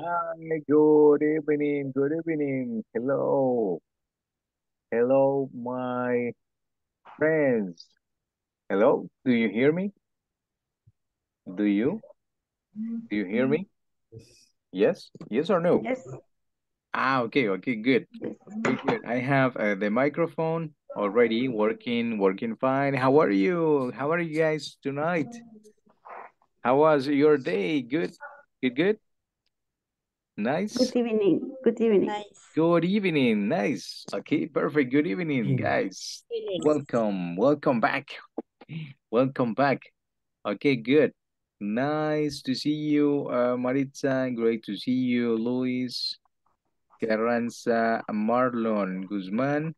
Hi, good evening, good evening. Hello. Hello, my friends. Hello, do you hear me? Do you? Do you hear me? Yes? Yes or no? Yes. Okay, good. Good. I have the microphone already working fine. How are you? How are you guys tonight? How was your day? Good? Good? Nice. Good evening. Good evening. Nice. Good evening. Nice. Okay, perfect. Good evening, guys. Good evening. Welcome. Welcome back. Welcome back. Okay, good. Nice to see you, Maritza. Great to see you, Luis Carranza, Marlon Guzman,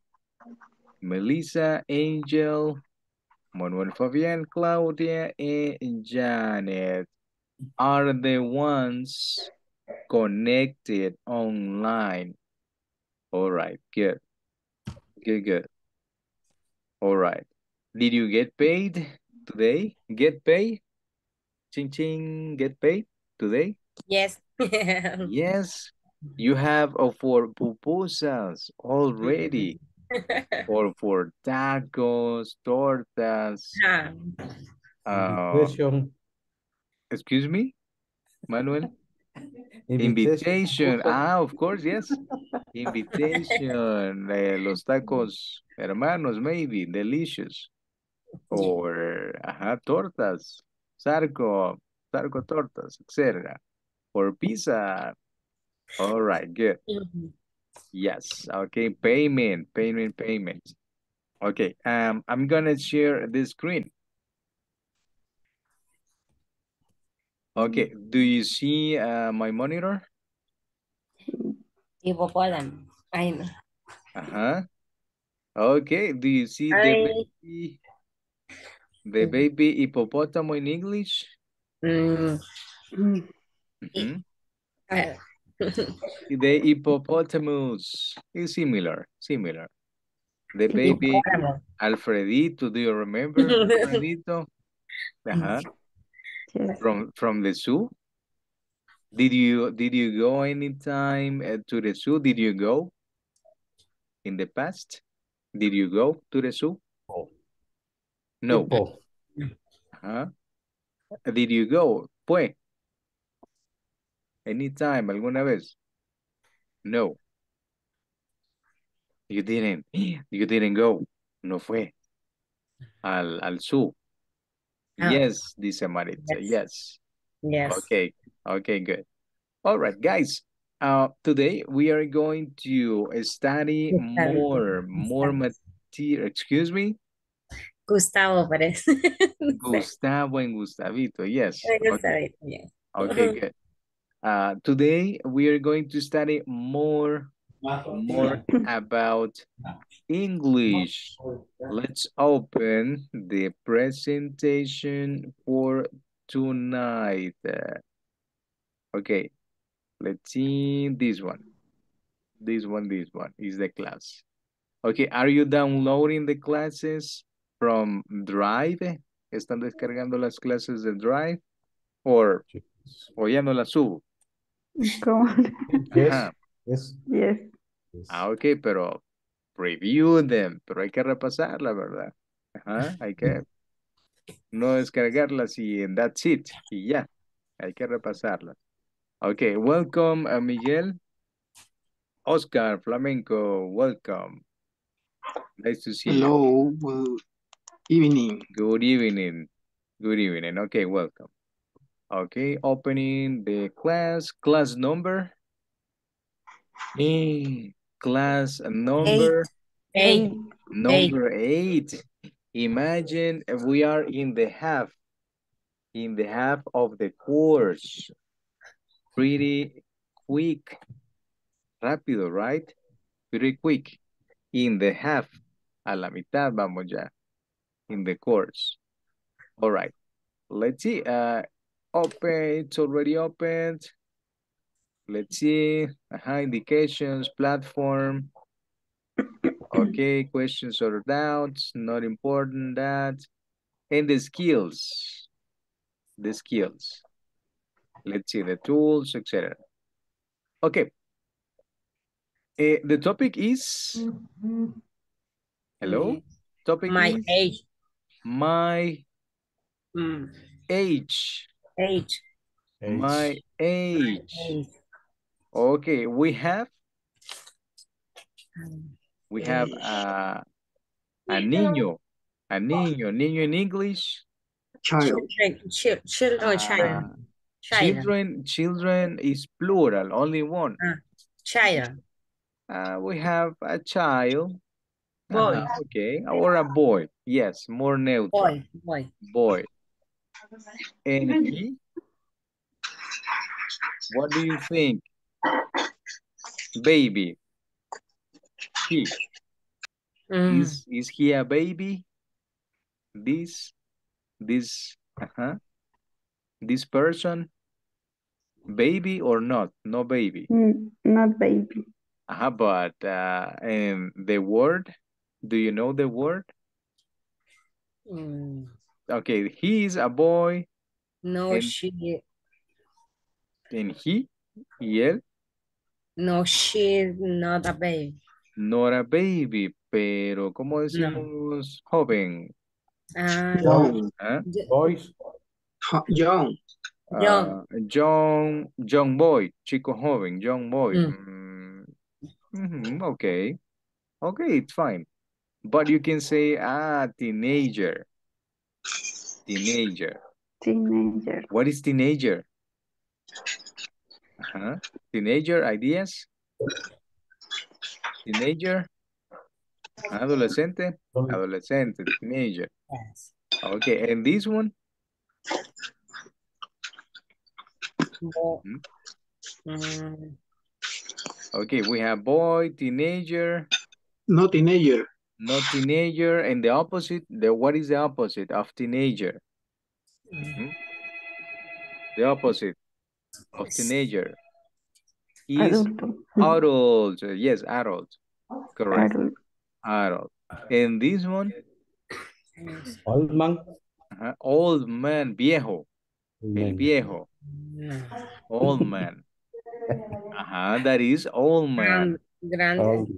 Melissa, Angel, Manuel Fabian, Claudia, and Janet are the ones connected online. All right, good. Good. All right. Did you get paid today? Get paid? Ching ching, get paid today? Yes. Yes. You have for pupusas already. Or for tacos, tortas. Yeah. Excuse me, Manuel? Invitation. Ah, of course, yes. Invitation. Los tacos hermanos, maybe. Delicious. Or tortas. Sarco tortas, etc. Or pizza. All right, good. Yes, okay. Payment. Okay, I'm gonna share this screen. Okay, do you see my monitor? Hippopotamus. I know. Uh-huh. Okay, do you see the baby hippopotamus in English? Mm-hmm. The hippopotamus is similar. The baby Alfredito, do you remember Alfredito? Uh-huh. From the zoo? Did you go anytime to the zoo? Did you go in the past? Did you go to the zoo? No. Huh? Did you go? Pues. Anytime, alguna vez? No. You didn't. You didn't go. No fue. Al zoo. Oh. Yes, dice Maritza. Yes. Yes. Okay, good. All right, guys. Today we are going to study more material. Excuse me? Gustavo, parece. Gustavo and Gustavito, yes. Okay. Yes. Okay, good. Today we are going to study more about English. Let's open the presentation for tonight. Okay, let's see this one. This one is the class. Okay, are you downloading the classes from Drive? ¿Están descargando las clases de Drive? ¿O ya no las subo? Go on. Yes. Ah, ok, pero review them, pero hay que repasarla, ¿verdad? Ajá, hay que no descargarlas y that's it, y ya, hay que repasarlas. Ok, welcome a Miguel. Oscar Flamenco, welcome. Nice to see you. Hello, evening. Good evening, ok, welcome. Okay, opening the class. Class number? Class number? Eight. Number eight. Imagine if we are in the half of the course. Pretty quick. Rápido, right? Pretty quick. In the half. A la mitad vamos ya. In the course. All right. Let's see. Open, it's already opened. Let's see. Indications, platform. Okay, questions or doubts, not important that. And the skills. Let's see, the tools, etc. Okay. The topic is... Hello? Topic my is... age. My age. Age. My age. Age. Okay, we have a niño. A niño. Niño in English. Child. Children. Children is plural, only one. Child. We have a child. Boy. Okay, or a boy. Yes, more neutral. Boy. Boy. Boy. And he? What do you think? Baby. He. Is he a baby? This person, baby or not? No baby. Not baby. But the word, do you know the word? Okay, he is a boy. No, and, she. And he? Yeah. No, she's not a baby. Not a baby, pero ¿cómo decimos joven? Young. Boys. Young. Young boy, chico joven, young boy. Okay. Okay, it's fine. But you can say, teenager. Teenager. Teenager. What is teenager? Teenager ideas. Teenager. Adolescente. Adolescente. Teenager. Yes. Okay, and this one? Okay, we have boy, teenager. Not teenager. Not teenager. And the opposite, what is the opposite of teenager? The opposite of teenager is adult. Yes, adult. Correct. Adult. Adult. And this one? Old man. Old man, viejo. El viejo. Old man. That is old man. Grande.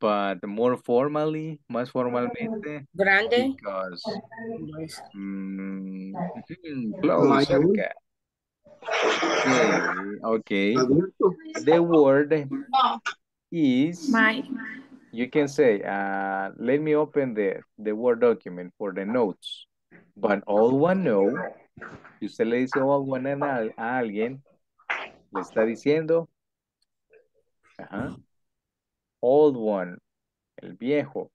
But more formally, más formalmente. Grande. Because close. Okay. The word is my. You can say, let me open the Word document for the notes. But all one know, si usted le dice all one a alguien, le está diciendo, old one, el viejo.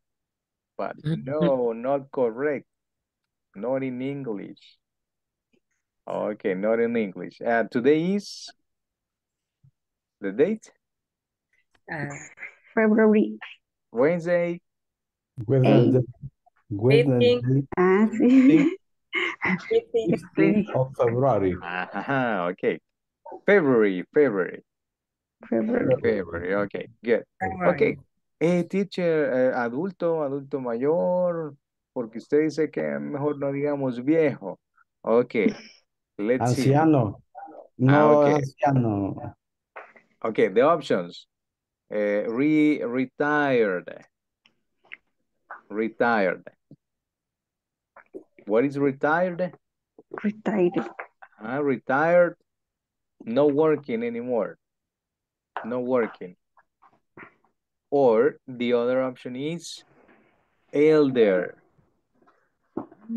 But no, not correct. Not in English. Okay, not in English. Today is the date? February. Wednesday. Wednesday. 15th of February. Okay. February. Okay, good. February. Okay. Teacher, adulto mayor, porque usted dice que mejor no digamos viejo. Okay. Let's see. Anciano. No, okay. Anciano. Okay, the options. Retired. What is retired? Retired. No working anymore. No working. Or the other option is elder.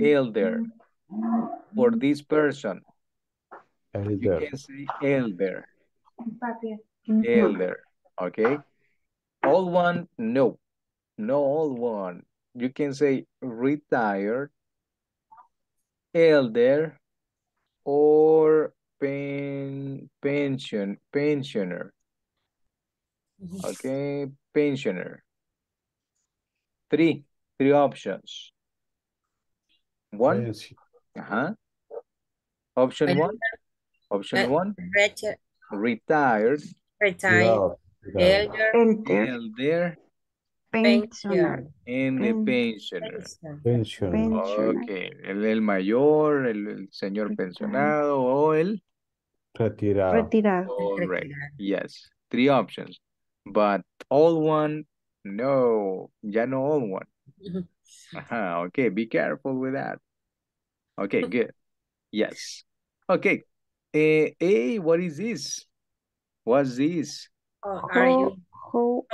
Elder. For this person. Elder. You can say elder. Elder. Okay. Old one, no. No old one. You can say retired, elder, or pensioner. Okay, pensioner. Three options. One. Option one. Option one. Retired. Elder. Pensioner. And the pensioner. Okay. El mayor, el señor pensionado o el Retirar. Retirar. Correct. Retirar. Yes. Three options. But all one, no. Ya no all one. Uh-huh. Okay. Be careful with that. Okay, good. Yes. Okay. Hey, what is this? What's this? Who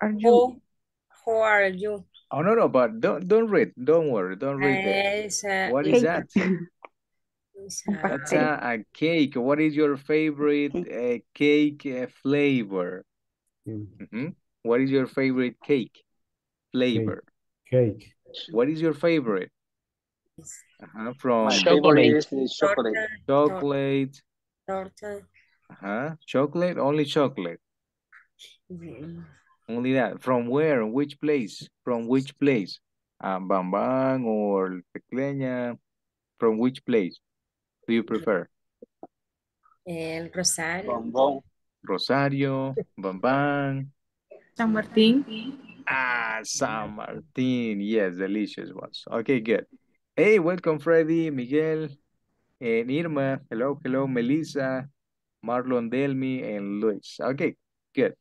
are you? Oh no, but don't read. Don't worry. Don't read that. What is that? That's a cake. What is your favorite cake flavor? Mm-hmm. What is your favorite cake flavor? Cake. What is your favorite? Uh-huh. From chocolate. Torta. Uh-huh. Chocolate. Only chocolate. Mm-hmm. Only that. From where? Which place? From which place? Bambang or Tecleña? From which place do you prefer? El Rosario. Bambang. Rosario. Bambang. San Martin. Ah, San Martin. Yes, delicious ones. Okay, good. Hey, welcome Freddy, Miguel, and Irma. Hello, hello, Melissa, Marlon, Delmi, and Luis. Okay, good.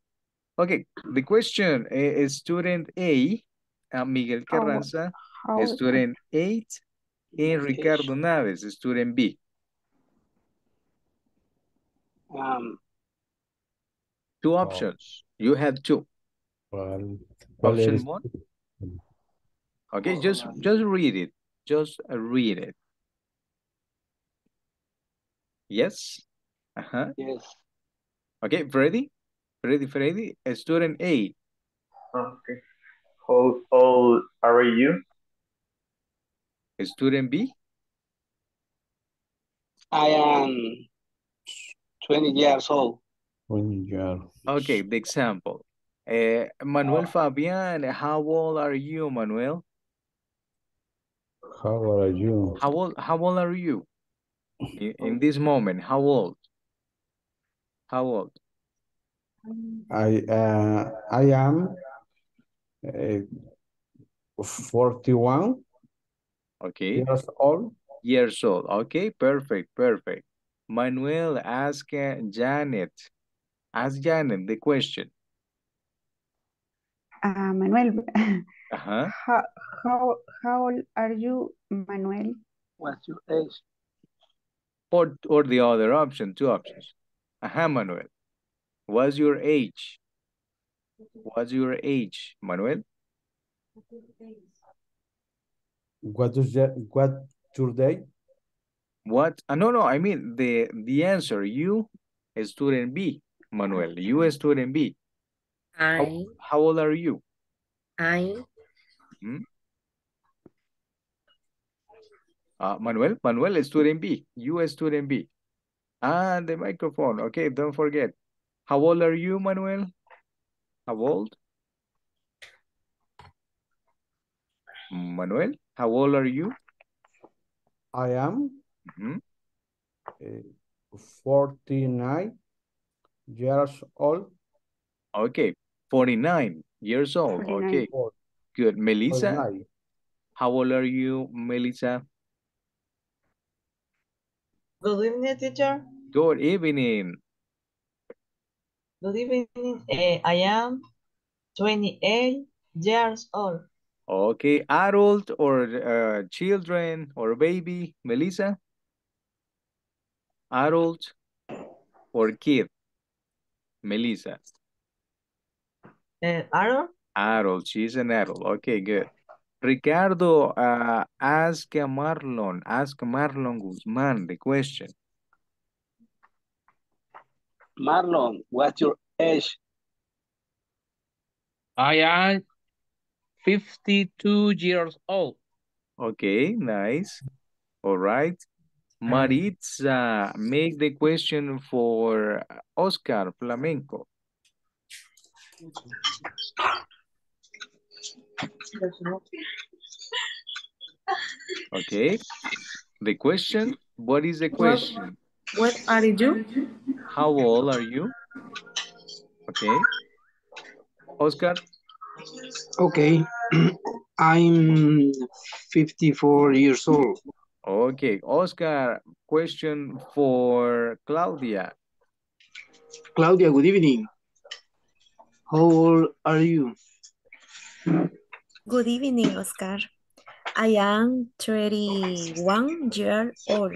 Okay, the question is student A, Miguel Carranza, student 8, and Ricardo Naves, student B. Two options. You have two. Option one. Okay, just read it. Just read it. Yes? Uh-huh. Yes. Okay, Freddy? Freddy, student A. Okay. How old are you? Student B? I am 20 years old. 20 years. Okay, the example. Manuel Fabian, how old are you, Manuel? How old are you? How old are you? In this moment, how old? How old? I am 41. Okay. Years old. Years old. Okay, perfect. Manuel, ask Janet. Ask Janet the question. Manuel. Uh-huh. How old are you, Manuel? What's your age? Or the other option, two options. Uh-huh, Manuel. What's your age? What's your age, Manuel? What today? What? No, I mean the answer. You, student B, Manuel. You, student B. I. How old are you? I. Hmm? Manuel, student B. You, student B. Ah, the microphone. Okay, don't forget. How old are you, Manuel? How old? Manuel, how old are you? I am 49 years old. Okay, 49 years old. 49. Okay, good. Melissa, 49. How old are you, Melissa? Good evening, teacher. Good evening. Good evening. I am 28 years old. Okay, adult or children or baby, Melissa? Adult or kid, Melissa? Adult? Adult, she's an adult. Okay, good. Ricardo, ask Marlon Guzman the question. Marlon, what's your age? I am 52 years old. Okay, nice. All right. Maritza, make the question for Oscar Flamenco. Okay. The question, what is the question? What are you? How old are you? Okay. Oscar? Okay. I'm 54 years old. Okay, Oscar, question for Claudia. Claudia, good evening. How old are you? Good evening, Oscar. I am 31 years old.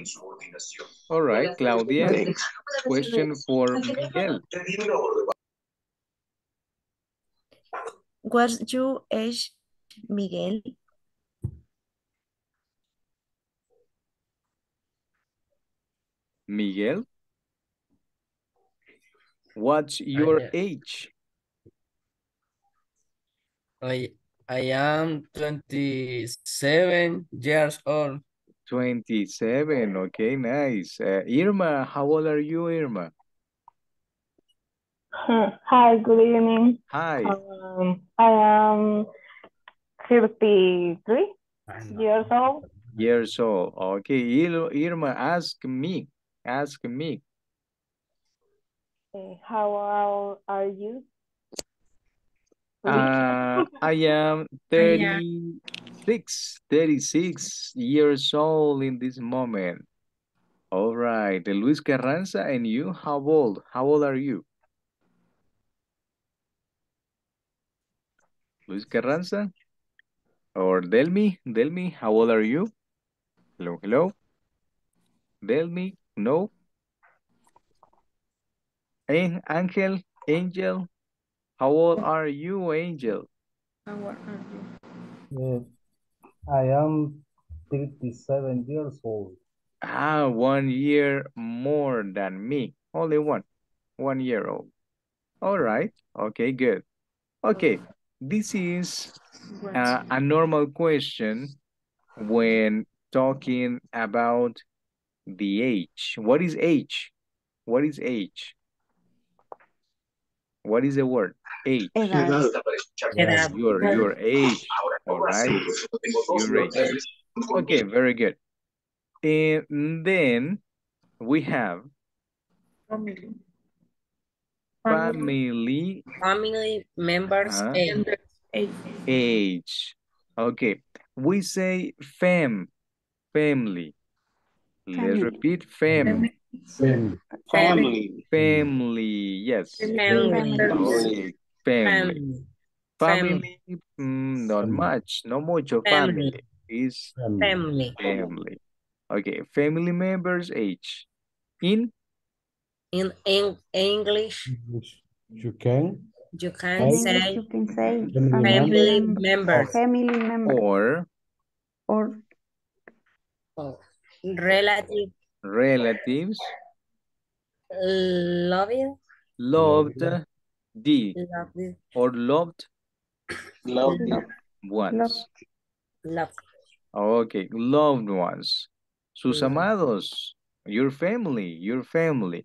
All right, Claudia. Thanks. Question for Miguel. What's your age, Miguel? Miguel? What's your age? I am 27 years old. 27, okay, nice. Irma, how old are you, Irma? Hi, good evening. Hi. I am 33 years old. Years old, okay. Irma, ask me. How old are you? I am 36 years old in this moment. All right, Luis Carranza, and you, how old are you? Luis Carranza or Delmi, how old are you? Hello, Delmi, no. And Angel, how old are you, Angel? How old are you? I am 37 years old. 1 year more than me. Only one year old. All right. Okay, good. Okay, this is a normal question when talking about the age. What is age? What is age? What is the word? Age. Your age. All right. Your age. Okay, very good. And then we have family members age. Okay. We say family. Let's repeat family. Yes. Family. Not much. Family is family. Okay. Family members age. In English, you can say family members. Family member. Or relatives. Loved ones. Okay, loved ones. Sus amados, your family,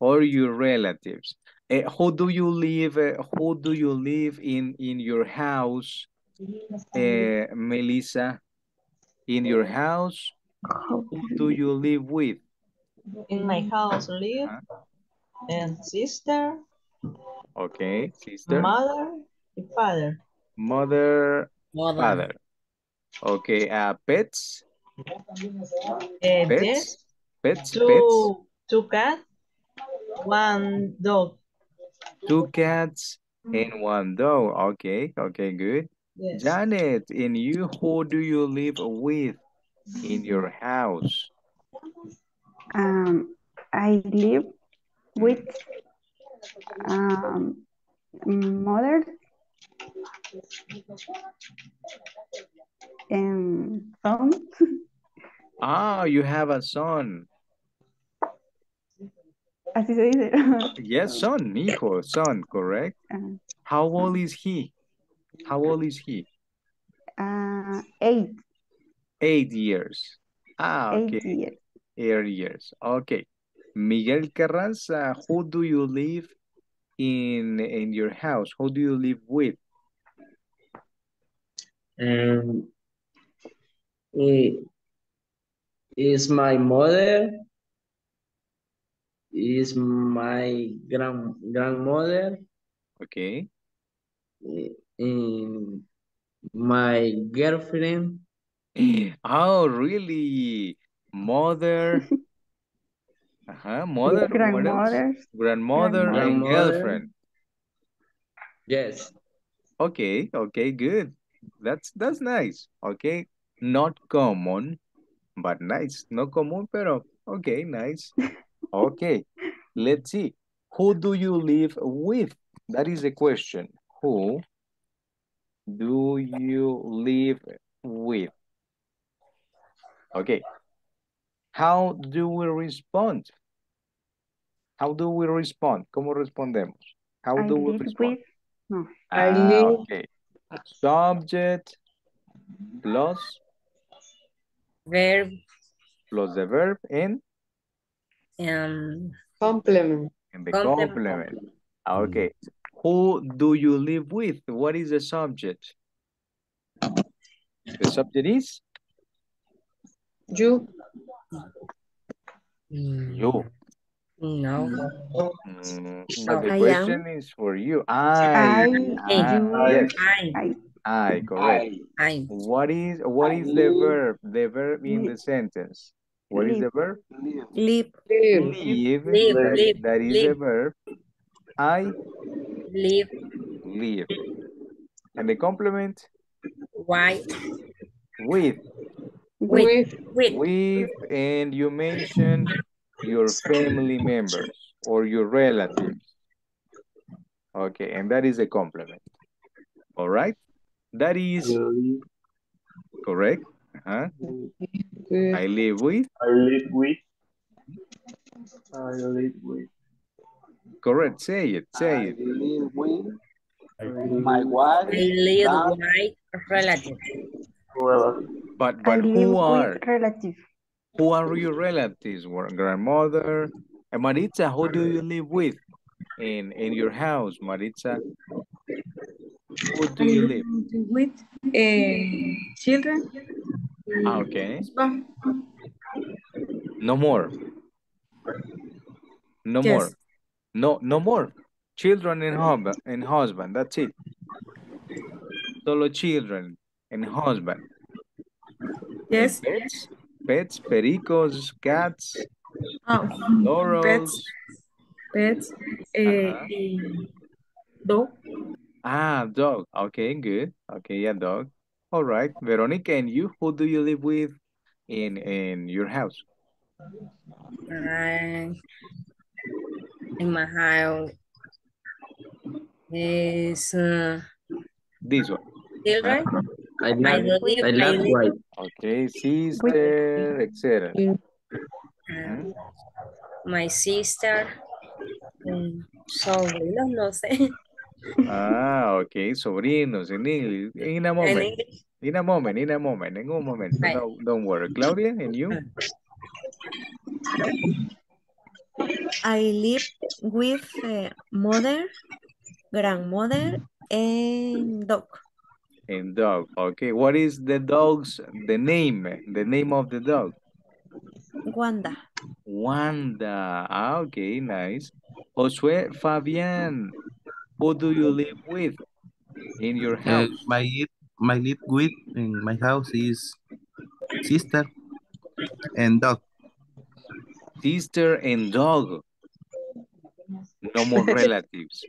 or your relatives. Who do you live in your house, Melissa? In your house? Who do you live with? In my house, live and sister. Okay, sister. Mother and father. Mother. Father. Okay, pets. Pets. Two cats, one dog. Two cats and one dog. Okay, good. Yes. Janet, and you, who do you live with? In your house? I live with mother and son. You have a son. Así se dice. Yes, son, hijo, son, correct. How old is he? 8. 8 years. 8 years. Okay. Miguel Carranza, who do you live in your house? Who do you live with? It is my mother. Is my grandmother. Okay. My girlfriend. Oh, really? Mother, mother, grandmother, and girlfriend. Yes. Okay, okay, good. That's nice. Okay, not common, but nice. No común, pero okay, nice. Okay, let's see. Who do you live with? That is the question. Who do you live with? Okay. How do we respond? How do we respond? ¿Cómo respondemos? How do we respond? No. Okay. Subject plus verb. Plus the verb and complement. And the complement. Okay. Who do you live with? What is the subject? The subject is? You. You. No. But the question is for you. I, correct. I. What is the verb? The verb in the sentence. What is the verb? Live. Live. That is the verb. I live. Live. And the complement? Why? With. With, and you mentioned your family members or your relatives. Okay, and that is a compliment. All right, that is correct. Uh-huh. I live with. I live with. Correct. Say it. Say it. I live with my wife. I live with my relatives. But who are your relatives? Grandmother? And Maritza, who do you live with in your house, Maritza? Who do you live with? Children. Okay. No more. No more. No more. Children and husband. That's it. Solo children and husband. Yes. And pets, pericos, cats, lorals. Pets, dog. Ah, dog. Okay, good. Okay, yeah, dog. All right, Veronica, and you, who do you live with in your house? In my house is this one. Children. I love wife. Okay, sister, etc. My sister. Sobrinos, no sé. Ah, okay, sobrinos in English. In a moment. No, don't worry. Claudia, and you? I live with mother, grandmother, and dog. And dog, okay. What is the dog's the name of the dog? Wanda. Wanda. Ah, okay, nice. Josué Fabian, who do you live with in your house? My live with in my house is sister and dog. Sister and dog. No more relatives.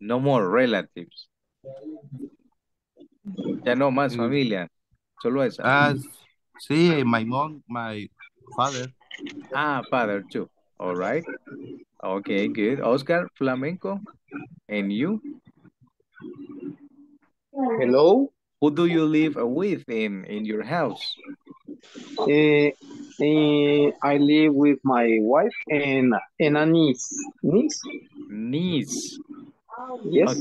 No more relatives. Ya no más familia, solo esa. Sí, my mom, my father. Ah, father too. All right. Okay, good. Oscar Flamenco, and you? Hello. Who do you live with in your house? I live with my wife and a niece. Niece. Yes.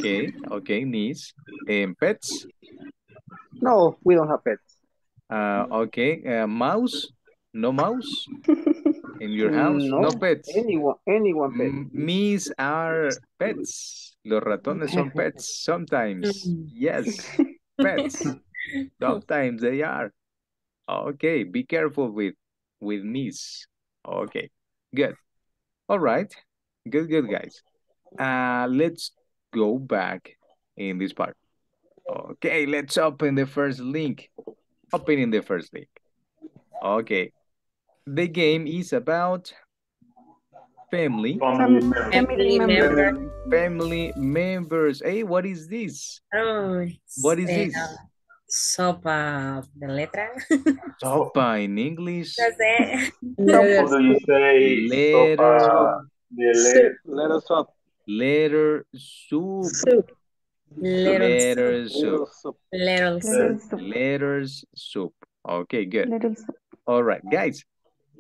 Okay, niece. And pets? No, we don't have pets. Mouse? No mouse? In your house? No pets. Anyone pet. Mice are pets. Los ratones son pets sometimes. Yes, pets. Sometimes they are. Okay, be careful with mice. Okay, good. All right. Good, guys. Let's go back in this part. Okay, let's open the first link. opening the first link. Okay. The game is about family. Family members. Hey, what is this? Oh, what is this? Sopa de letra. Sopa in English. No sé. How do you say letter? Letter soup. Letter soup. Letter soup. Letter soup. Okay, good. All right, guys.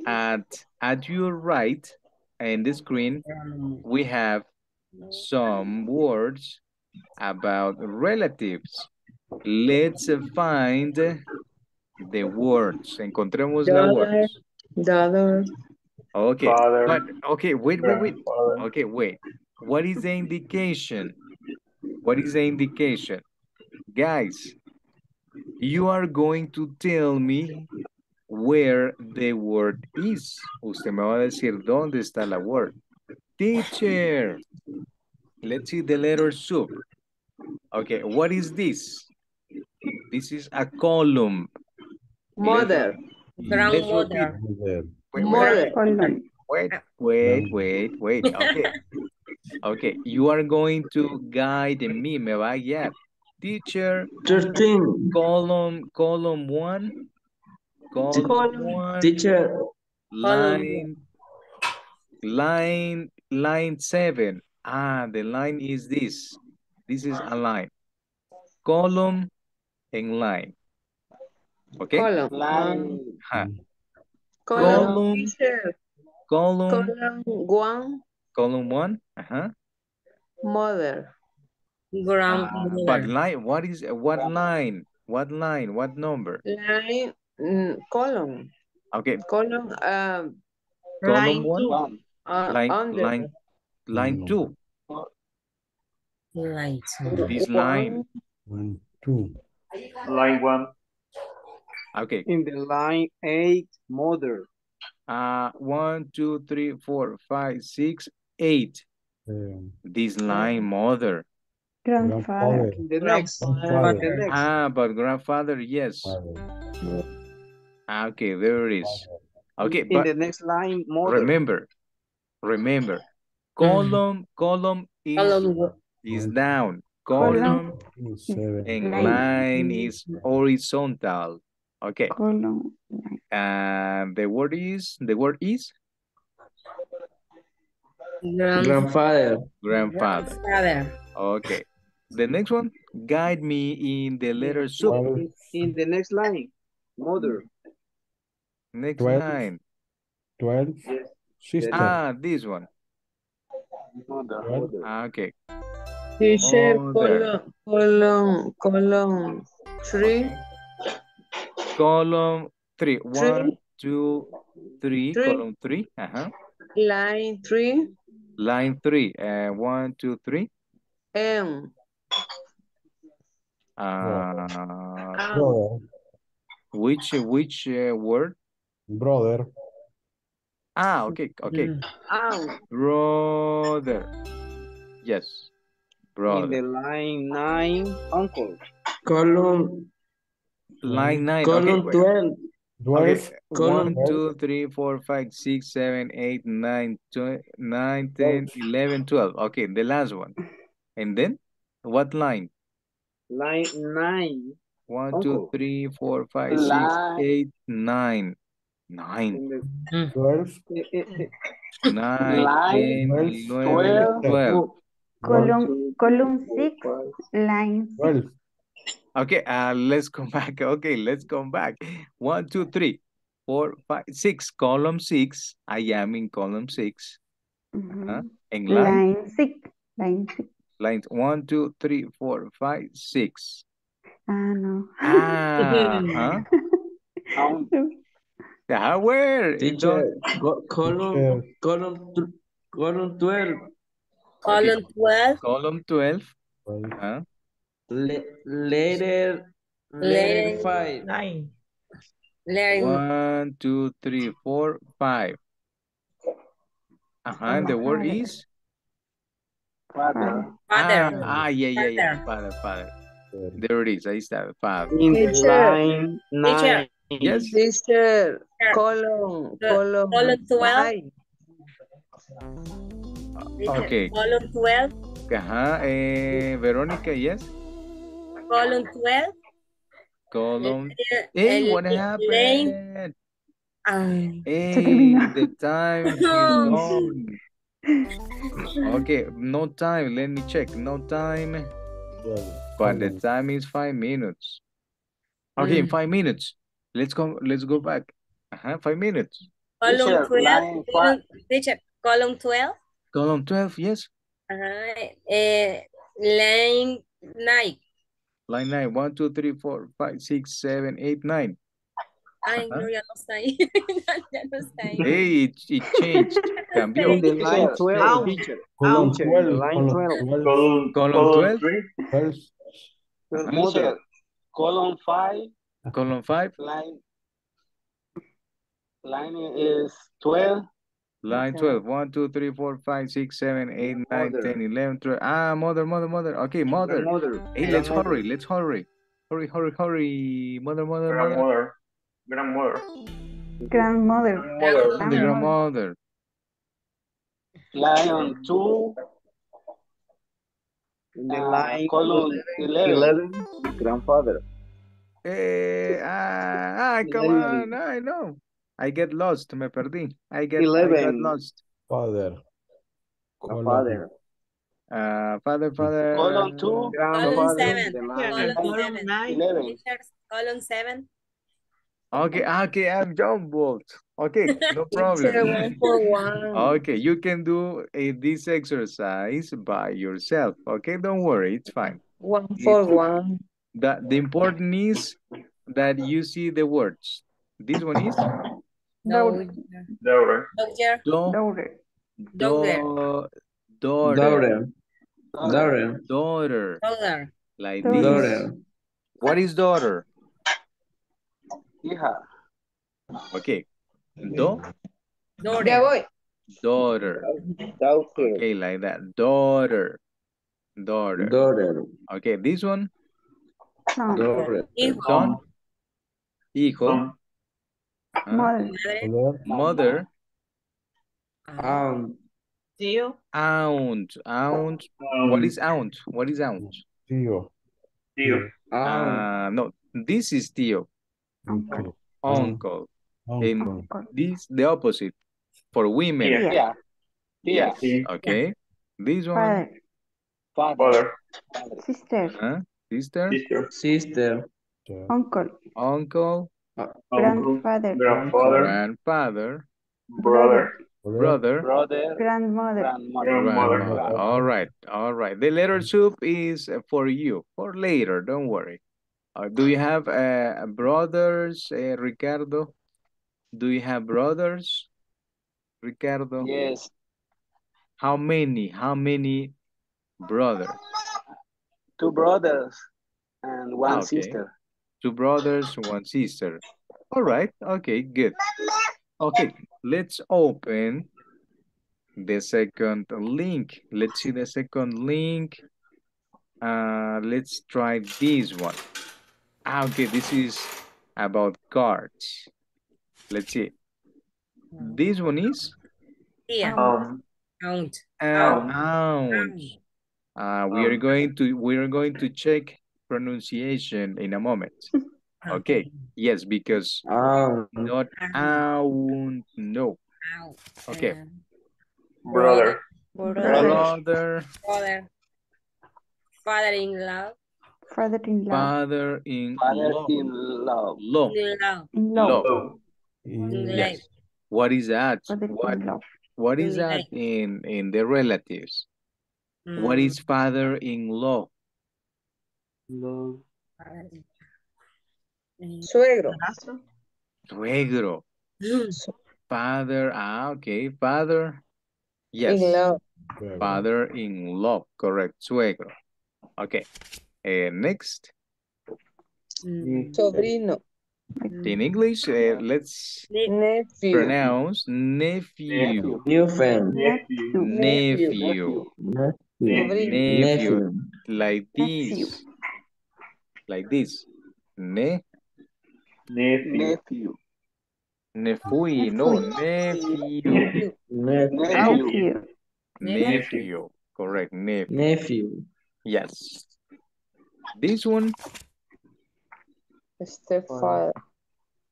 At your right in the screen, we have some words about relatives. Let's find the words. Encontremos the words. Daughter. Okay. Father. But okay, wait. Okay, wait. What is the indication? What is the indication? Guys, you are going to tell me where the word is. Usted me va a decir dónde está la word. Teacher. Let's see the letter soup. Okay, what is this? This is a column. Mother. Grandmother. Wait. Okay. Okay, you are going to guide me. Me va a guiar. Teacher. 13. Column one. Column one. Teacher. Line seven. Ah, the line is this. This is a line. Column and line. Okay? Column. Huh. Column one. Column one. Uh-huh. Mother. Grandmother. But line, what is, what line, what number? Line, column. Okay. Column one. Line two. Line two. This line. Line two. Line one. Okay. In the line eight, mother. 1, 2, 3, 4, 5, 6, 8. This line, mother. Grandfather. The next. Grandfather. Ah, but grandfather, yes. Father. Okay, there it is. Okay, in but the next line, mother. Remember, column is down. Column and line is horizontal. Okay. Column. And the word is? Grandfather. Okay. The next one, guide me in the letter soup. In the next line, mother. Next 12. Line. 12. Yes. Sister. Ah, this one. Mother. Ah, okay. Teacher, column 3. Okay. Column 3. 1, 2, 3. Column 3. Uh-huh. Line 3. Line 3. 1, 2, 3. M. Which word? Brother. Ah, okay. Brother. Yes. Brother. In the line 9, uncle. Column. Line 9. Column 12. 1, 2, 3, 4, 5, 6, 7, 8, 9, 10, 11, 12. Okay, the last one. And then, what line? Line 9. 1, 2, 3, 4, 5, 6, 8, 9. 9. 12. 9, 10, 11, 12. Column 6, line 12. Okay, let's come back. Okay, let's come back. 1, 2, 3, 4, 5, 6. Column 6. I am in column 6. Mm-hmm. And line six. Line 1, 2, 3, 4, 5, 6. No. Where? Teacher, column 12. Column 12. Column 12. Huh? Later 5. 9. 1, 2, 3, 4, 5. Uh-huh. The word is? Father. Father. Father. There it is. Ahí está. Five. In line 9. Yes. Teacher, column 12. Okay. Column 12. Ajá. Veronica, yes. Column 12. Column. Hey, what happened? Hey, the time is gone. Okay, no time. Let me check. No time. But the time is 5 minutes. Okay, in 5 minutes. Let's go back. 5 minutes. Column 12. Column 12. Column 12, yes. Line 9. Line 9. 1, 2, 3, 4, 5, 6, 7, 8, 9. Ay, no, ya no está ahí. Ya no está ahí. Hey, it changed. Cambió. Line 12. Column 12. Line 12. Column 12. Column 5. Column 5. Line is 12. Line 12. 1, 2, 3, 4, 5, 6, 7, 8, 9, mother. 10, 11, 12. Ah, mother. Okay, mother. Hey, let's hurry. Hurry. Mother. Grandmother. Line 2. The line column 11. Grandfather. Come on, I know. I get lost, me perdí. I get lost. Father. Father. Column 2. Column 7. Column 7. Okay, I'm jumbled. Okay, no problem. Okay, you can do this exercise by yourself. Okay, don't worry, it's fine. 1 for 1. The important is that you see the words. This one is? Daughter. Like this. Daughter. What is daughter? Hija. Okay. Daughter. Okay, like that. Daughter. Okay, this one. Daughter. Son. Hijo. Mother. Tío. Aunt. What is aunt? Tío. No, this is tío. Uncle. And this the opposite for women. Yeah. Yes. Okay. This one. Father. Sister. Huh? Sister. Uncle. Grandfather. Brother. Grandmother. All right. The letter soup is for you for later. Don't worry. Do you have brothers, Ricardo? Do you have brothers, Ricardo? Yes. How many brothers? 2 brothers and 1 sister. 2 brothers, 1 sister. All right. Okay, good. Okay, let's open the second link. Let's see the second link. Let's try this one. Okay, this is about cards. Let's see. This one is? Yeah. Aunt. We are going to check pronunciation in a moment. Okay. Yes, because not aunt. No. Okay. Brother. Father in law. Yes. What is that? What is that in the relatives? What is father in law? Suegro. Father. Okay. Father. Yes. Father in law. Correct. Suegro. Okay. Next. Sobrino. In English, let's pronounce nephew. Nephew. Like this. like this. Nephew. Nephew, no, nephew. Nephew. Nephew, correct, nephew. Nephew. Yes. This one. Stepfather.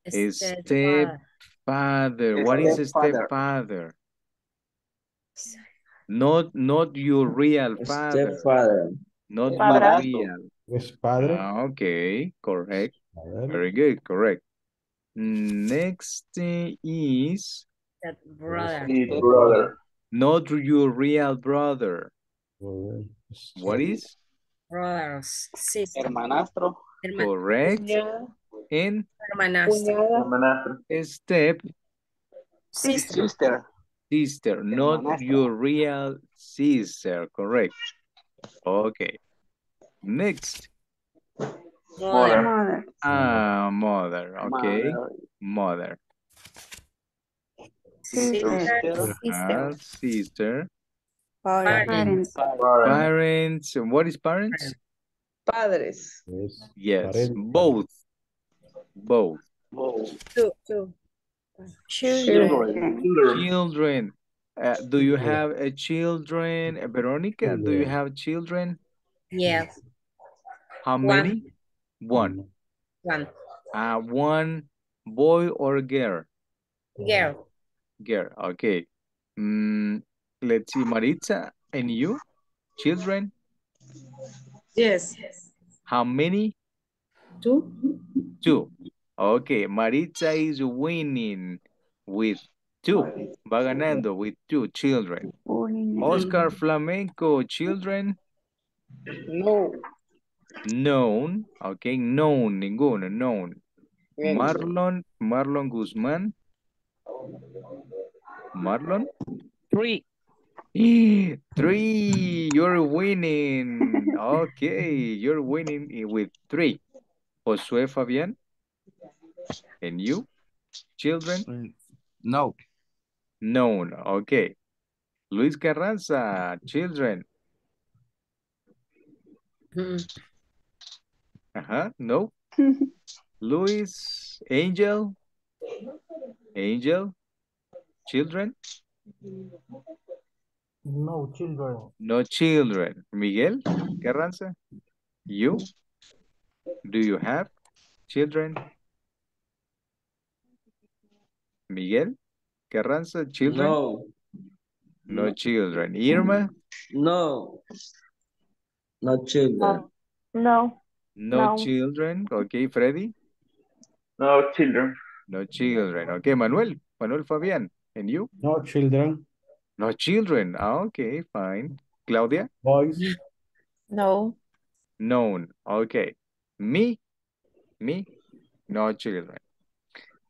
Stepfather. What is a stepfather? Not your real father. Stepfather. Not your real. Yes, padre. Okay, correct. Very good, correct. Next is... brother. Brother. Not your real brother. Brother. What is? Brothers. Sister. Hermanastro. Correct. Yeah. And? Hermanastro. Step. Sister. Sister. Not hermanastro. Your real sister. Correct. Okay. Next. Mother. Ah, mother. Okay. Mother. Sister. Sister. Parents. Parents. What is parents? Padres. Yes. Parents. Both. Two. Children. Do you have a children? Veronica, do you have children? Yes. How many? One. One boy or girl? Girl. Okay. Let's see, Maritza, and you? Children? Yes. How many? Two. Okay, Maritza is winning with two. Va ganando with two children. Oscar Flamenco, children? No. Known, okay, known. Yes. Marlon Guzman. Marlon? Three, you're winning. Okay, you're winning with three. Josué Fabian, and you? Children? No. Known, okay. Luis Carranza, children? No. Luis, Angel, children? No children. Miguel Carranza, you? Do you have children? Miguel Carranza, children? No children. Irma? No children. No children. Okay, Freddy? No children. Okay, Manuel Fabian. And you? No children. Okay, fine. Claudia? Boys? No. Known. Okay. Me? No children.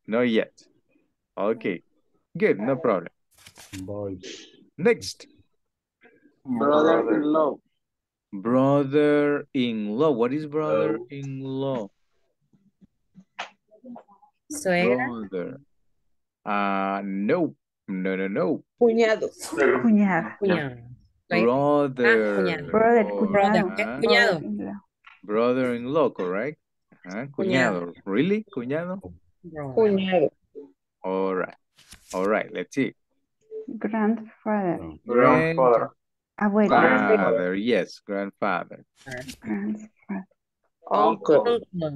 Not yet. Okay. Good, no problem. Boys. Next. Brother-in-law. Brother-in-law. What is brother-in-law? Suegra? Brother. No. Cuñado. Brother-in-law, correct? Cuñado. Really? Cuñado. All right, let's see. Grandfather. Father, yes, grandfather. Uncle, yes.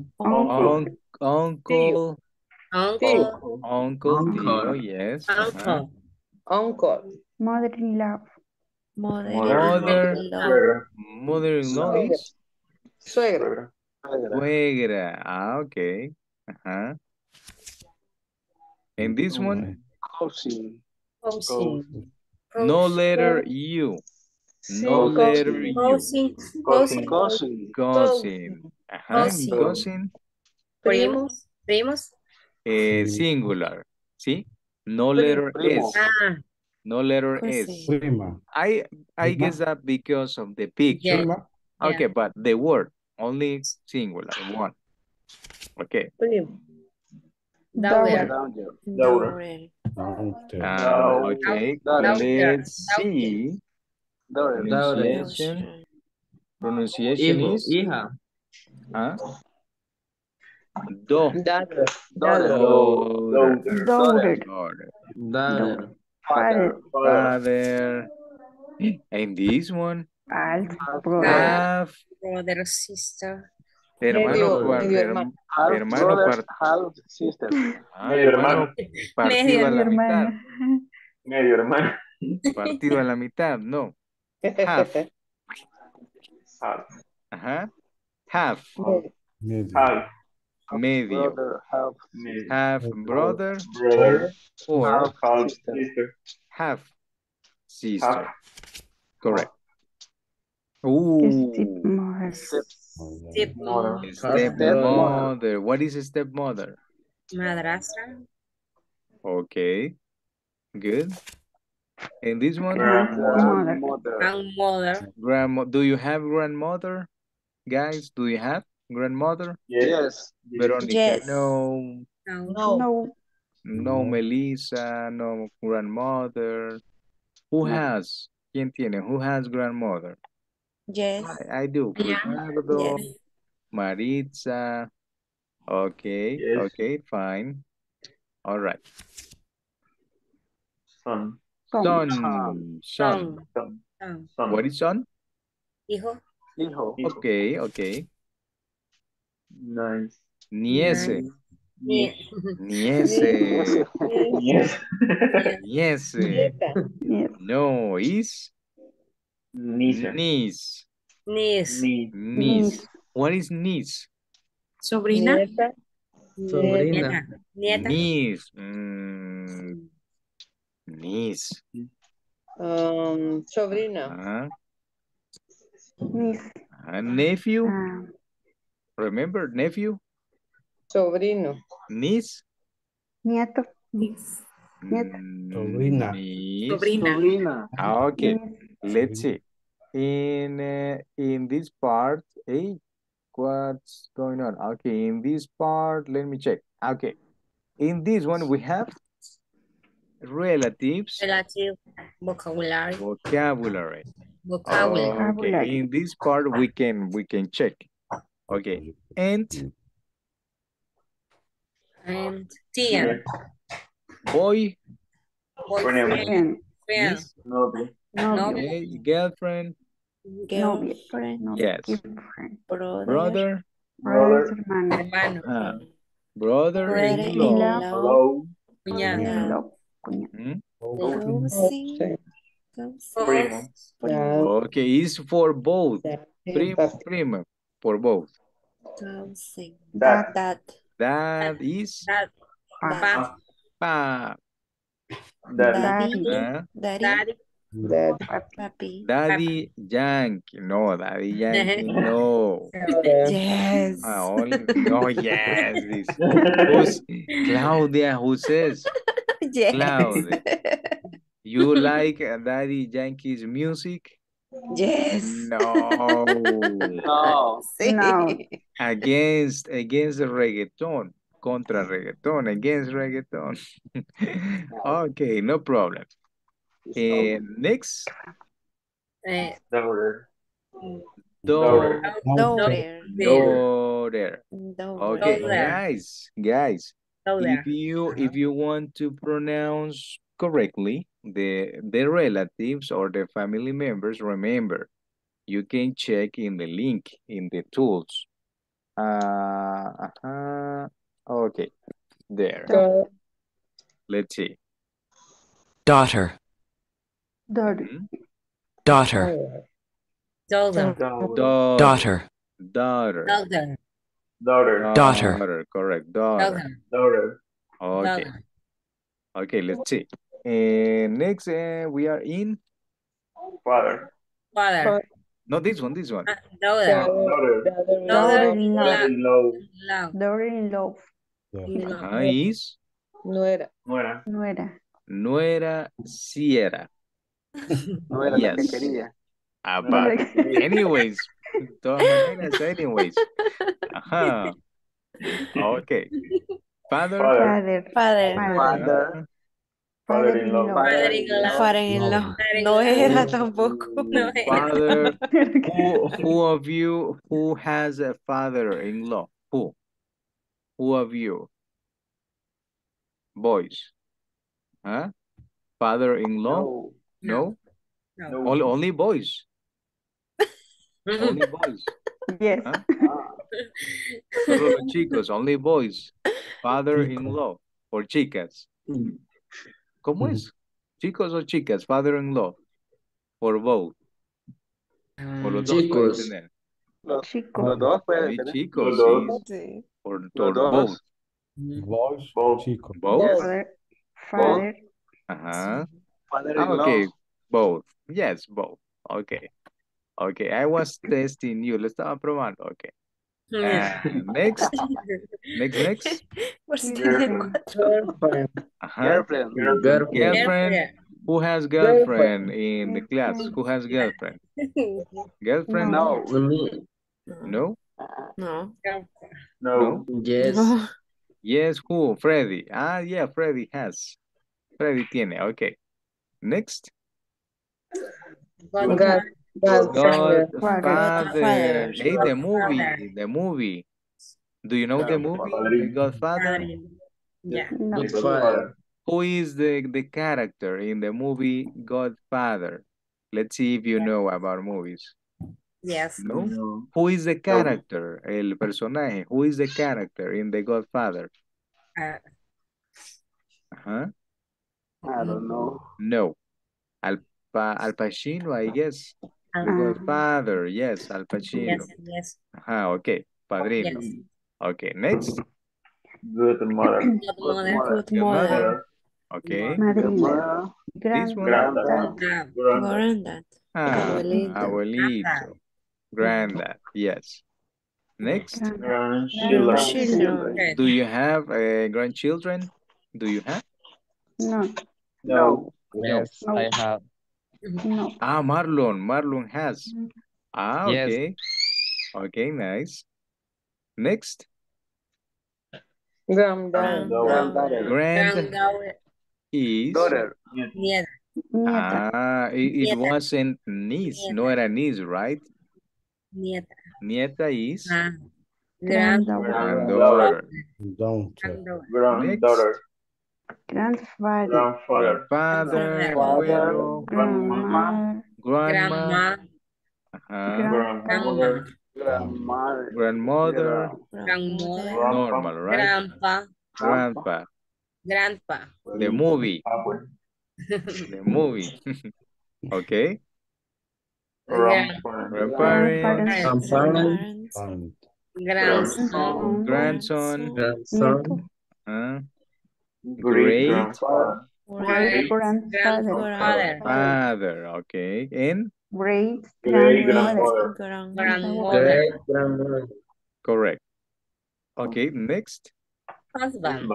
Uncle. Mother-in-law is? Suegra. Okay. And this one? Cousin. No letter U. Cousin. Primos. Singular. See? No letter S. No letter S. Prima. I guess that because of the picture. Prima. Okay, but the word only singular one. Okay. Okay. Let's see. Pronunciation is hija. Daughter. Father. And this one. Brother, sister. Medio hermano. Partido a la mitad, no. Half. Ajá. Half. Half. Medio. Half brother. Or half sister. Half sister. Correct. Stepmother. What is a stepmother? Madrastra. Okay. Good. And this one? Grandmother. Do you have grandmother? Guys, do you have grandmother? Yes. Veronica? Yes. No. Melissa, no grandmother. Who has? ¿Quién tiene? Who has grandmother? Yes. I do. Ricardo, yes. Maritza. Okay. Yes. Okay, fine. All right. Son. What is son? Hijo. Okay. Nice. Niece. No, is? Niece. What is niece? Sobrina. Nieta. Niece. Niece. Sobrina. Niece. Nephew. Remember nephew? Sobrino. Niece. Nieto. Niece. Sobrina. Sobrina. Okay. Let's see. In this part, what's going on? Okay, in this part, let me check. Okay. In this one we have relatives. Relative vocabulary. Okay. In this part we can check. Okay. And tia. Boyfriend. Okay. Girlfriend. Yes. Brother. Brother-in-law. Primo. Okay, it's for both. Primo. For both. That is. Daddy Yankee. No, Daddy Yankee. No. Yes. Yes. Claudia, who says? Yes. Claudia. You like Daddy Yankee's music? Yes. No. Against reggaeton. Contra reggaeton. Against reggaeton. Okay, no problem. Next. Daughter. Okay, guys. If you want to pronounce correctly the relatives or the family members, remember, you can check in the link in the tools. Okay, there. Let's see. Daughter. Correct. Daughter. Okay. Okay. Let's see. And next, we are in father. No, this one. Daughter-in-law. Is nuera Sierra. Yes. But anyways, Okay. Father-in-law. No era tampoco. Father. Who of you has a father-in-law? Who? Who are you? Boys. Huh? Father-in-law? No. No? No. No. Only boys. Only boys. Yes. Huh? Chicos, only boys. Father-in-law or chicas. ¿Cómo es? Chicos o chicas, father-in-law. Or both. Por los chicos. Dos los dos pueden tener. Chicos, los sí. Dos. Or both. Both. Both. Chicos. Both. Yes. Father. Ajá. Father-in-law. Okay. Both. Yes, both. Okay. Okay, I was testing you. Lo estaba probando. Okay. Next. Next. Girlfriend. Girlfriend. Girlfriend. Who has girlfriend in the class? Who has girlfriend? Girlfriend? No. No? No. No. Yes. Yes, who? Freddy. Ah, yeah, Freddy has. Freddy tiene. Okay. Next. Godfather. Hey, the movie. The movie. Do you know the movie? Godfather? Yeah. Godfather. Who is the character in the movie Godfather? Let's see if you know about movies. Yes. No? No. Who is the character? El personaje. Who is the character in the Godfather? I don't know. No. Al Pacino, I guess. Godfather, yes, Al Pacino. Yes, yes. Okay. Padrino. Yes. Okay, next. Good mother. Okay. Madre. Granddad. Abuelito. Granddad. Yes. Next. Grandchildren. Do you have grandchildren? Do you have? No. No. Yes, no. I have. No. Ah, Marlon. Marlon has. Ah, okay. Yes. Okay, nice. Next. Granddaughter. Is daughter. Nieta. Ah, it wasn't niece. Nieta. No era niece, right? Nieta. Nieta is granddaughter. Granddaughter. Grandfather. Father. Abuelo. Grandma. Grandma. Grandma. Grandmother, grandmother, normal, right? Grandpa. The movie. The movie. Okay. Grandparents. Grandson. Great grandfather. Father. Okay. And Great grandmother. Correct. Okay, next. Husband.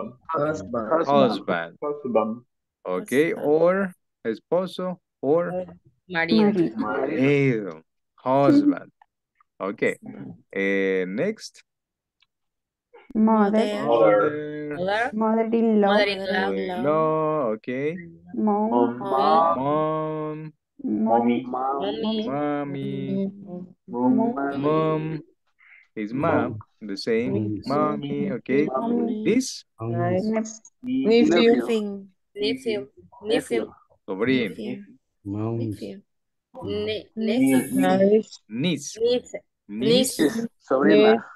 Okay, or esposo or marido. Husband. Okay. Next. Mother-in-law. Okay. Mom. Mommy. Is mom the same? Mommy. Okay. This? Nephew. Sobrino. Niece. Sobrina.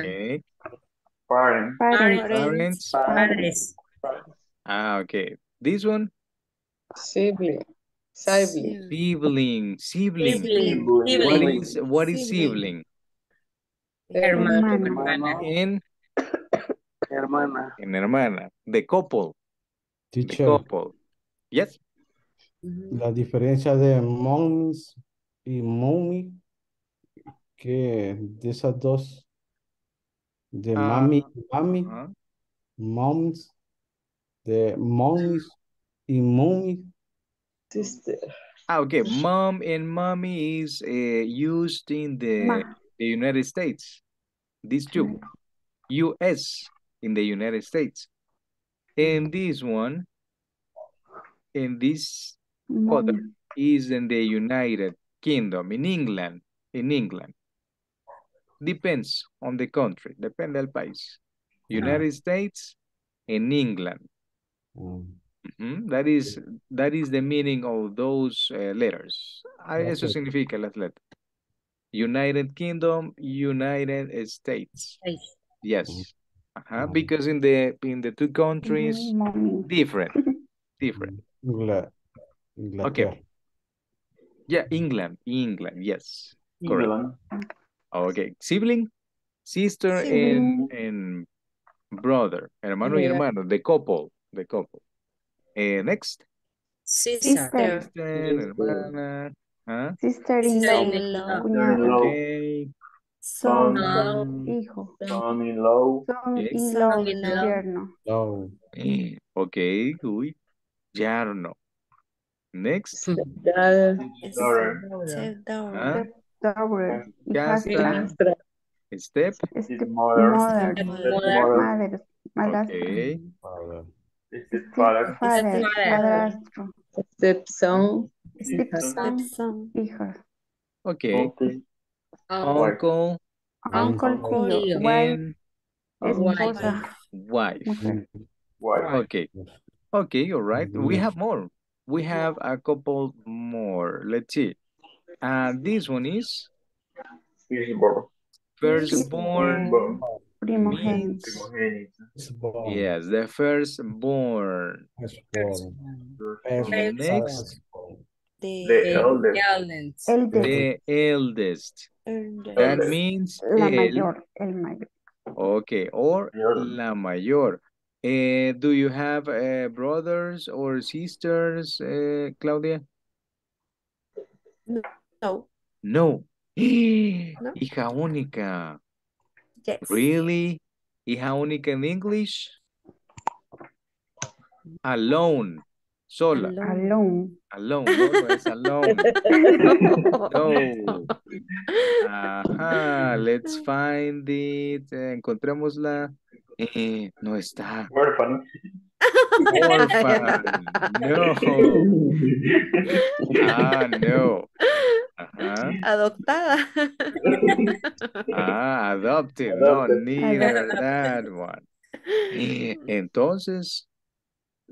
Okay. Parents. Ah, okay. This one? Sibling. What is sibling? Hermana. The couple. Teacher. The couple. Yes. La diferencia de moms y mommy, que de esas dos, de mami, moms, de moms y mommy. Sister. Okay, mom and mommy is used in the United States. These two, U.S. in the United States, and this one, and this other is in the United Kingdom, in England. Depends on the country, depende del país. United States and England. That is the meaning of those letters. Eso significa las letras. United Kingdom, United States. Yes. Because in the two countries, different. Okay. Yeah, England. Yes. England. Correct. Okay. Sibling, sister, and brother. Hermano y hermano. The couple. Next. Sister. Hermana. Huh? Sister-in-law. Okay. Son-in-law. Okay, good. Yerno. Next. Stepmother. Okay. Stepson. Stepson. Okay. Uncle, wife. Okay, all right. We have more. We have a couple more. Let's see. This one is firstborn. Yes, the firstborn. Next. The eldest. That means el mayor. Okay, or la mayor. Do you have brothers or sisters, Claudia? No. Hija única. Yes. Really? Hija única in English? Alone. Sola. Alone. No, es alone. No. Ajá. Let's find it. Encontrémosla. No está. Orphan. No. No. Ajá. Adoptada. Adopted. No, neither that one. Entonces.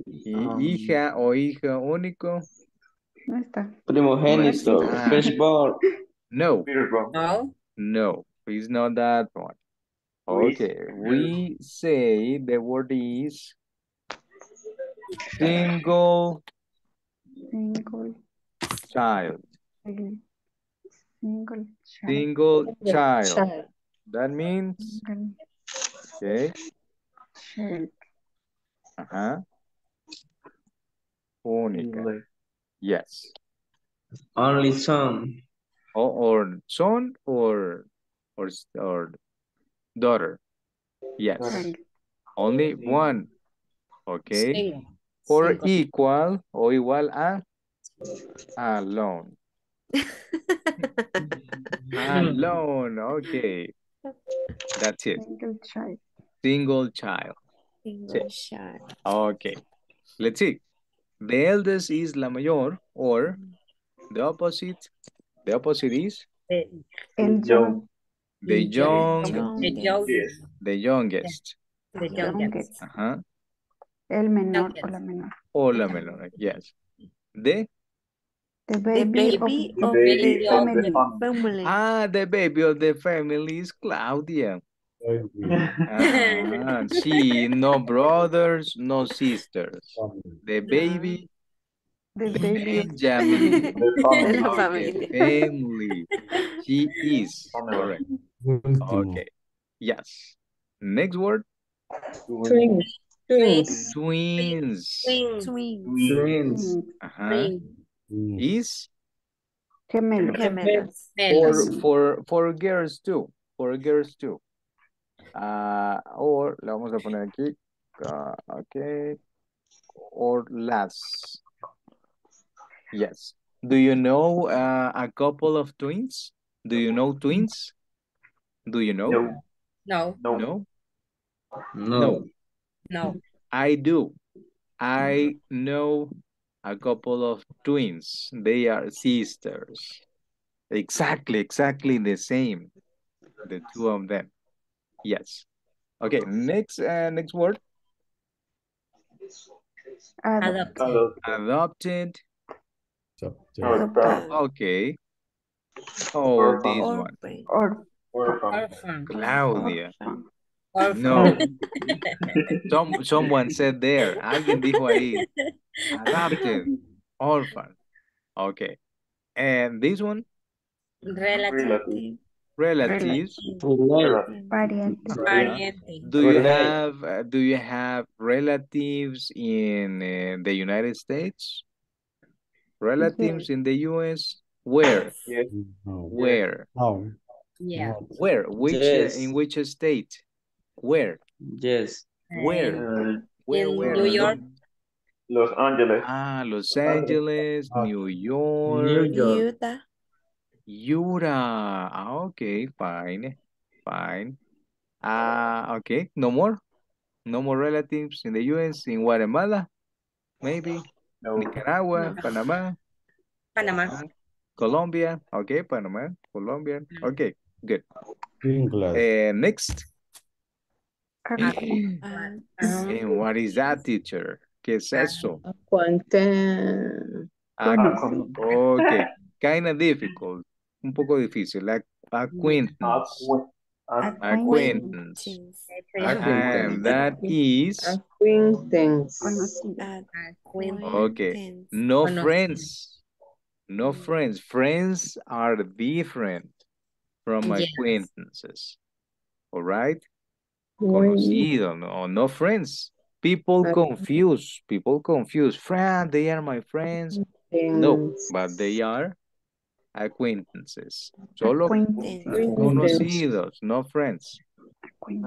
Hija o hijo único. No está. Primogénito. Firstborn. No. It's not that one. Okay. We say the word is single child. That means única. Yes. Only son. Or son or daughter. Yes. Only one. Okay. Or equal o igual a alone. Alone. Okay. That's it. Single child. Okay. Let's see. The eldest is la mayor, or the opposite. The opposite is the youngest. El menor o la menor. Yes. The baby of the family. The baby of the family is Claudia. She no brothers, no sisters. The baby of the family. She is correct. Okay. Yes. Next word. Twins. Is gemelos. For girls too. Or le vamos a poner aquí, okay, or last. Yes. Do you know a couple of twins? No. I know a couple of twins. They are sisters. Exactly the same, the two of them. Yes. Okay, next word. Adopted. Adopted. Okay. Oh, this one. Orphan. Claudia. Orphan. No. Someone said there. Alguien dijo ahí. Adopted. Orphan. Okay. And this one? Relative. Relatives. Do you have relatives in the United States? Relatives in the U.S. Where? Yes. Where? No. Yeah. Where? Which? Yes. In which state? Where? Yes. Where? Where? Where? New York. Los Angeles. Ah, Los Angeles, New York. New York. Utah. Utah. Okay, fine, fine. Okay, no more? No more relatives in the U.S., in Guatemala, maybe? No. Nicaragua, no. Panama. Colombia. Okay, Panama, Colombia. Okay, good. England. Next. And what is that, teacher? ¿Qué es eso? Okay, kind of difficult. Un poco difícil. Like acquaintance. And that is acquaintance. Okay. No friends. No friends. Friends are different from acquaintances. All right. Conocido. No friends. People confuse. Friend, they are my friends. No, but they are acquaintances. Solo conocidos, no friends.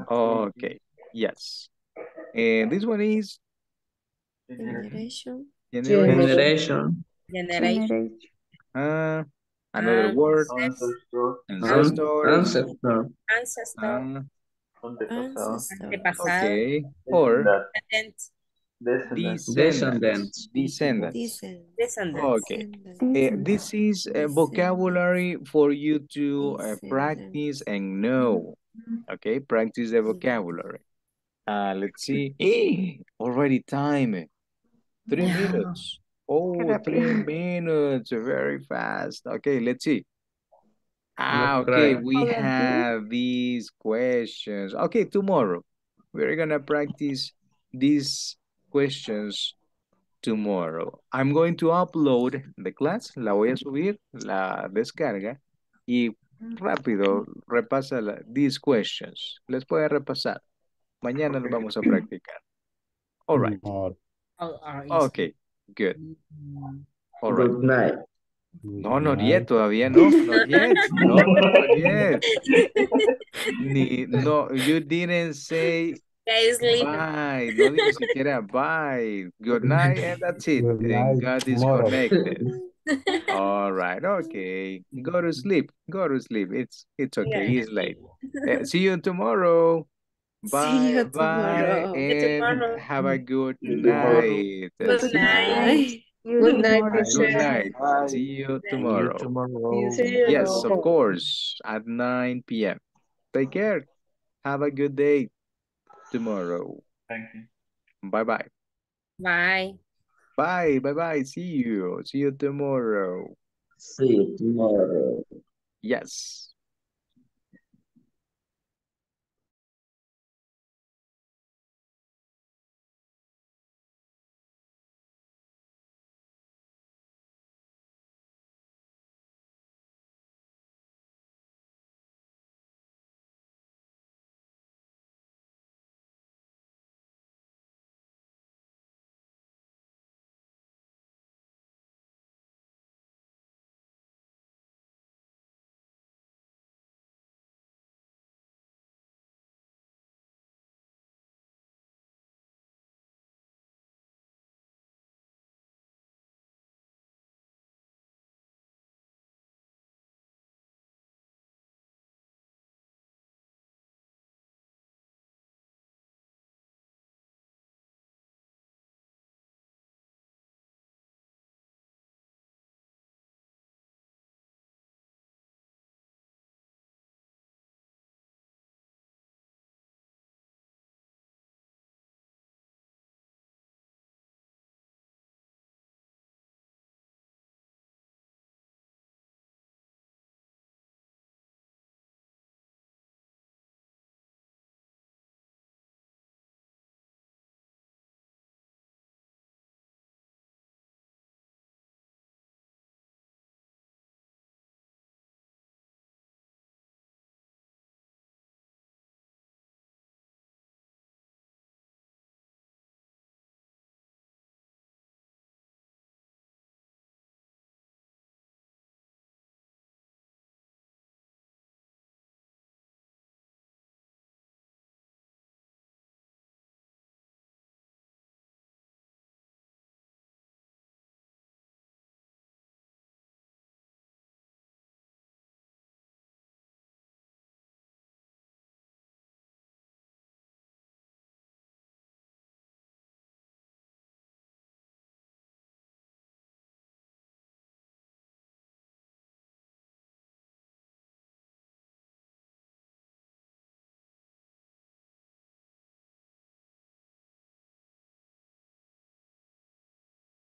Okay, yes. And this one is? Generation. Another word. Ancestor. Okay, or descendants. Okay, this is a vocabulary for you to practice and know. Okay, practice the vocabulary. Let's see. Already time. 3 minutes. Oh, 3 minutes. Very fast. Okay, let's see. Okay, we have these questions. Okay, tomorrow. We're gonna practice these questions tomorrow. I'm going to upload the class. La voy a subir, la descarga. Y rápido, repasa these questions. Les puede repasar. Mañana nos vamos a practicar. All right. Okay, good. All right. Good night. No, not yet, todavía no. Not yet. No, you didn't say bye. No, ni siquiera bye. Good night, and that's it. Thank God is connected. All right, okay. Go to sleep. It's okay. Yeah. It's late. See you tomorrow. Bye. And tomorrow. Have a good night. Good night. Good night. See you tomorrow. Yes, of course, at 9 p.m. Take care. Have a good day tomorrow. Thank you. Bye-bye. Bye. Bye-bye. See you tomorrow. Yes.